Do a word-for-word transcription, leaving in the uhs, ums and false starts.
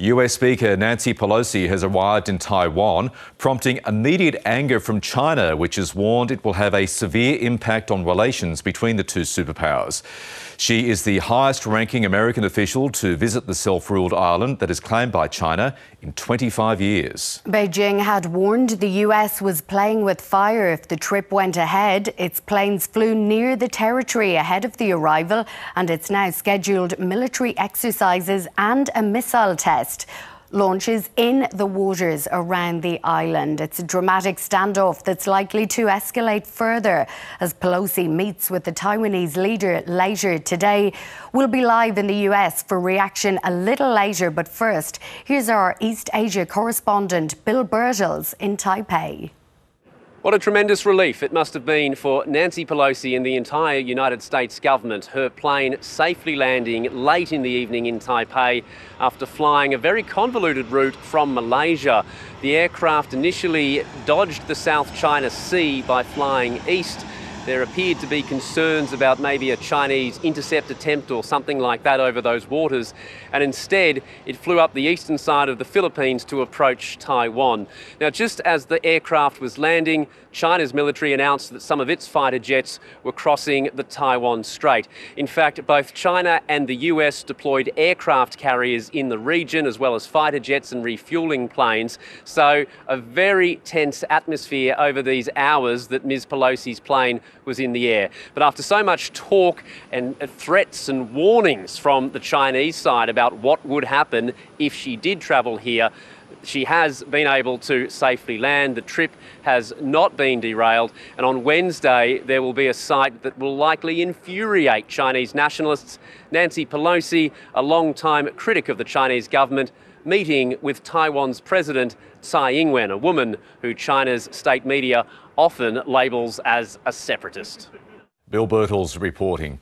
U S Speaker Nancy Pelosi has arrived in Taiwan, prompting immediate anger from China, which has warned it will have a severe impact on relations between the two superpowers. She is the highest-ranking American official to visit the self-ruled island that is claimed by China in twenty-five years. Beijing had warned the U S was playing with fire if the trip went ahead. Its planes flew near the territory ahead of the arrival, and it's now scheduled military exercises and a missile test. Launches in the waters around the island. It's a dramatic standoff that's likely to escalate further as Pelosi meets with the Taiwanese leader later today. We'll be live in the U S for reaction a little later, but first, here's our East Asia correspondent Bill Birtles in Taipei. What a tremendous relief it must have been for Nancy Pelosi and the entire United States government, her plane safely landing late in the evening in Taipei after flying a very convoluted route from Malaysia. The aircraft initially dodged the South China Sea by flying east. There appeared to be concerns about maybe a Chinese intercept attempt or something like that over those waters, and instead it flew up the eastern side of the Philippines to approach Taiwan. Now, just as the aircraft was landing, China's military announced that some of its fighter jets were crossing the Taiwan Strait. In fact, both China and the U S deployed aircraft carriers in the region, as well as fighter jets and refueling planes. So a very tense atmosphere over these hours that Miz Pelosi's plane was in the air. But after so much talk and threats and warnings from the Chinese side about what would happen if she did travel here, she has been able to safely land. The trip has not been derailed, and on Wednesday there will be a sight that will likely infuriate Chinese nationalists. Nancy Pelosi, a long-time critic of the Chinese government, meeting with Taiwan's President Tsai Ing-wen, a woman who China's state media often labels as a separatist. Bill Birtles reporting.